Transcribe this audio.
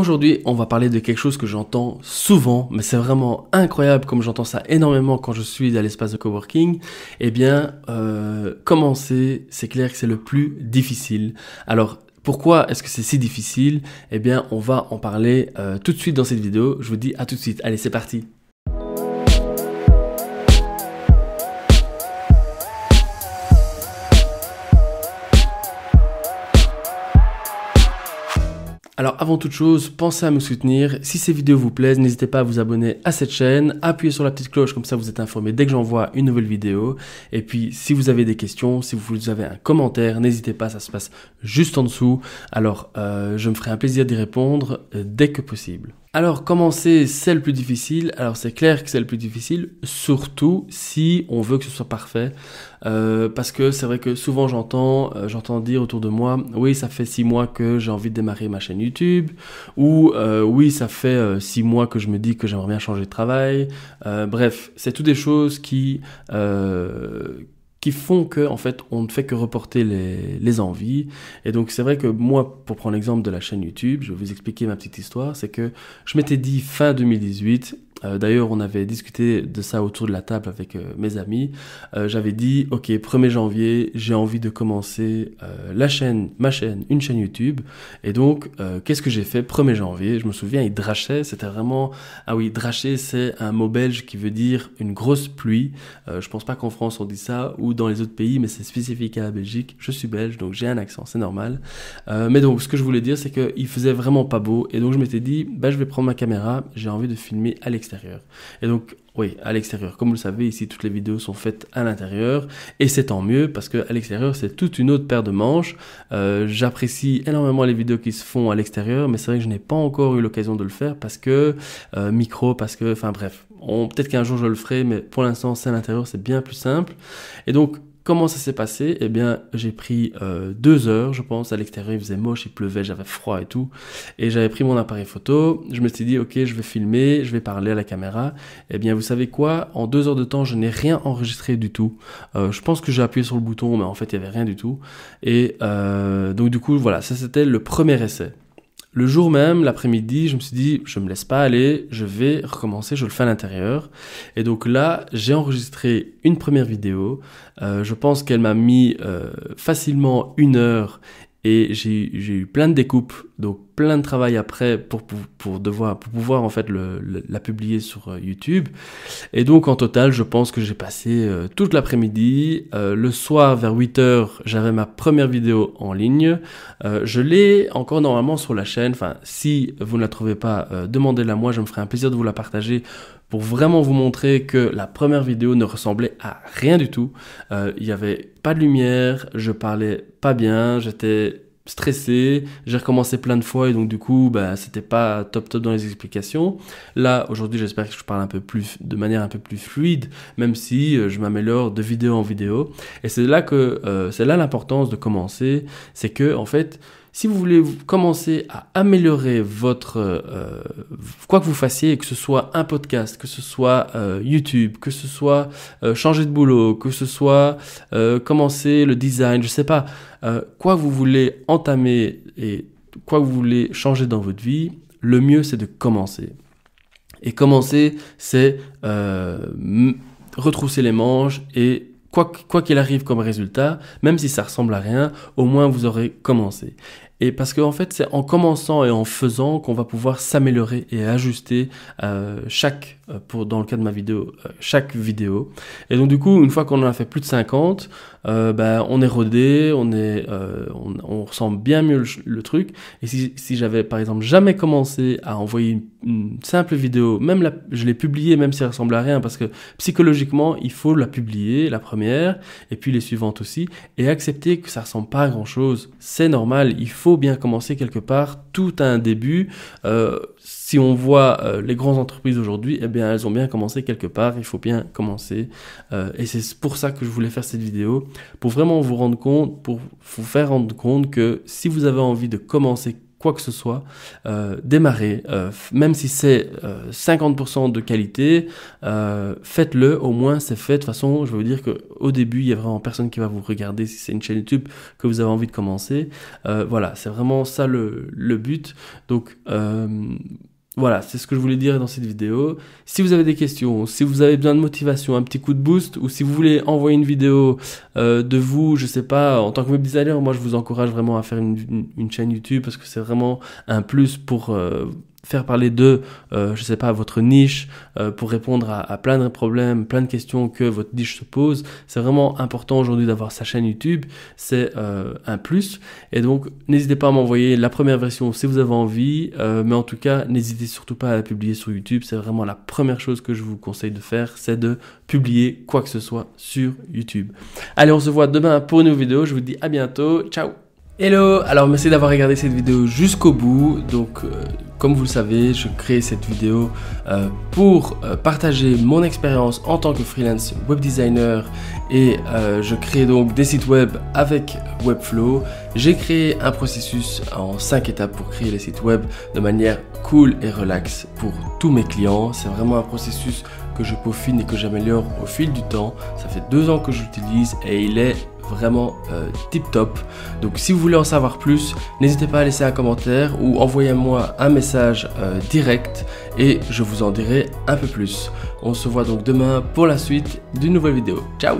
Aujourd'hui, on va parler de quelque chose que j'entends souvent, mais c'est vraiment incroyable comme j'entends ça énormément quand je suis dans l'espace de coworking. Eh bien, commencer, c'est clair que c'est le plus difficile. Alors, pourquoi est-ce que c'est si difficile? Eh bien, on va en parler tout de suite dans cette vidéo. Je vous dis à tout de suite. Allez, c'est parti! Alors avant toute chose, pensez à me soutenir. Si ces vidéos vous plaisent, n'hésitez pas à vous abonner à cette chaîne, appuyez sur la petite cloche, comme ça vous êtes informé dès que j'envoie une nouvelle vidéo. Et puis si vous avez des questions, si vous avez un commentaire, n'hésitez pas, ça se passe juste en dessous. Alors je me ferai un plaisir d'y répondre dès que possible. Alors commencer, c'est le plus difficile. Alors c'est clair que c'est le plus difficile, surtout si on veut que ce soit parfait. Parce que c'est vrai que souvent j'entends dire autour de moi, oui ça fait 6 mois que j'ai envie de démarrer ma chaîne YouTube, ou oui ça fait 6 mois que je me dis que j'aimerais bien changer de travail. Bref, c'est toutes des choses qui font que en fait on ne fait que reporter les envies. Et donc c'est vrai que moi, pour prendre l'exemple de la chaîne YouTube, je vais vous expliquer ma petite histoire. C'est que je m'étais dit fin 2018, d'ailleurs on avait discuté de ça autour de la table avec mes amis, j'avais dit ok, 1er janvier j'ai envie de commencer une chaîne YouTube. Et donc qu'est-ce que j'ai fait? 1er janvier, je me souviens, il drachait, c'était vraiment, ah oui, dracher c'est un mot belge qui veut dire une grosse pluie. Je pense pas qu'en France on dit ça, ou dans les autres pays, mais c'est spécifique à la Belgique. Je suis belge donc j'ai un accent, c'est normal, mais donc ce que je voulais dire c'est qu'il faisait vraiment pas beau. Et donc je m'étais dit bah, je vais prendre ma caméra, j'ai envie de filmer à l'extérieur. Et donc oui, à l'extérieur, comme vous le savez ici toutes les vidéos sont faites à l'intérieur, et c'est tant mieux parce que à l'extérieur c'est toute une autre paire de manches. J'apprécie énormément les vidéos qui se font à l'extérieur, mais c'est vrai que je n'ai pas encore eu l'occasion de le faire parce que micro, parce que enfin bref, peut-être qu'un jour je le ferai, mais pour l'instant c'est à l'intérieur, c'est bien plus simple. Et donc comment ça s'est passé? Eh bien, j'ai pris 2 heures, je pense. À l'extérieur, il faisait moche, il pleuvait, j'avais froid et tout. Et j'avais pris mon appareil photo. Je me suis dit, ok, je vais filmer, je vais parler à la caméra. Eh bien, vous savez quoi? En 2 heures de temps, je n'ai rien enregistré du tout. Je pense que j'ai appuyé sur le bouton, mais en fait, il n'y avait rien du tout. Et donc, du coup, voilà, ça, c'était le premier essai. Le jour même, l'après-midi, je me suis dit, je me laisse pas aller, je vais recommencer, je le fais à l'intérieur. Et donc là, j'ai enregistré une première vidéo. Je pense qu'elle m'a mis facilement 1 heure et j'ai eu plein de découpes, donc plein de travail après pour pouvoir en fait la publier sur YouTube. Et donc en total, je pense que j'ai passé toute l'après-midi. Le soir vers 8 h, j'avais ma première vidéo en ligne. Je l'ai encore normalement sur la chaîne. Enfin, si vous ne la trouvez pas, demandez-la moi, je me ferai un plaisir de vous la partager pour vraiment vous montrer que la première vidéo ne ressemblait à rien du tout. Il n'y avait pas de lumière, je parlais pas bien, j'étais stressé, j'ai recommencé plein de fois et donc du coup bah, c'était pas top dans les explications. Là aujourd'hui j'espère que je parle de manière un peu plus fluide, même si je m'améliore de vidéo en vidéo. Et c'est là que c'est là l'importance de commencer, c'est que en fait si vous voulez commencer à améliorer votre quoi que vous fassiez, que ce soit un podcast, que ce soit YouTube, que ce soit changer de boulot, que ce soit commencer le design, je sais pas, quoi que vous voulez entamer et quoi que vous voulez changer dans votre vie, le mieux c'est de commencer. Et commencer, c'est retrousser les manches et quoi qu'il arrive comme résultat, même si ça ressemble à rien, au moins vous aurez commencé. Et parce que en fait, c'est en commençant et en faisant qu'on va pouvoir s'améliorer et ajuster dans le cas de ma vidéo, chaque vidéo. Et donc du coup, une fois qu'on en a fait plus de 50, bah, on est rodé, on ressemble bien mieux le truc. Et si j'avais par exemple jamais commencé à envoyer une simple vidéo, même je l'ai publiée, même si elle ressemble à rien, parce que psychologiquement, il faut la publier, la première, et puis les suivantes aussi, et accepter que ça ressemble pas à grand chose. C'est normal, il faut bien commencer quelque part, tout à un début. Si on voit les grandes entreprises aujourd'hui, eh bien elles ont bien commencé quelque part, il faut bien commencer. Et c'est pour ça que je voulais faire cette vidéo, pour vraiment vous rendre compte, pour vous faire rendre compte que si vous avez envie de commencer quoi que ce soit, démarrez, même si c'est 50% de qualité, faites-le, au moins c'est fait. De toute façon, je veux dire qu'au début, il n'y a vraiment personne qui va vous regarder si c'est une chaîne YouTube que vous avez envie de commencer. Voilà, c'est vraiment ça le but. Donc, voilà, c'est ce que je voulais dire dans cette vidéo. Si vous avez des questions, si vous avez besoin de motivation, un petit coup de boost, ou si vous voulez envoyer une vidéo de vous, je sais pas, en tant que web designer, moi je vous encourage vraiment à faire une chaîne YouTube parce que c'est vraiment un plus pour faire parler de, je sais pas, votre niche, pour répondre à plein de problèmes, plein de questions que votre niche se pose. C'est vraiment important aujourd'hui d'avoir sa chaîne YouTube, c'est un plus. Et donc, n'hésitez pas à m'envoyer la première version si vous avez envie, mais en tout cas, n'hésitez surtout pas à la publier sur YouTube. C'est vraiment la première chose que je vous conseille de faire, c'est de publier quoi que ce soit sur YouTube. Allez, on se voit demain pour une nouvelle vidéo. Je vous dis à bientôt. Ciao! Hello, alors merci d'avoir regardé cette vidéo jusqu'au bout. Donc comme vous le savez, je crée cette vidéo pour partager mon expérience en tant que freelance web designer et je crée donc des sites web avec Webflow. J'ai créé un processus en 5 étapes pour créer les sites web de manière cool et relax pour tous mes clients. C'est vraiment un processus que je peaufine et que j'améliore au fil du temps. Ça fait 2 ans que j'utilise et il est vraiment tip top. Donc si vous voulez en savoir plus, n'hésitez pas à laisser un commentaire ou envoyez-moi un message direct et je vous en dirai un peu plus. On se voit donc demain pour la suite d'une nouvelle vidéo. Ciao!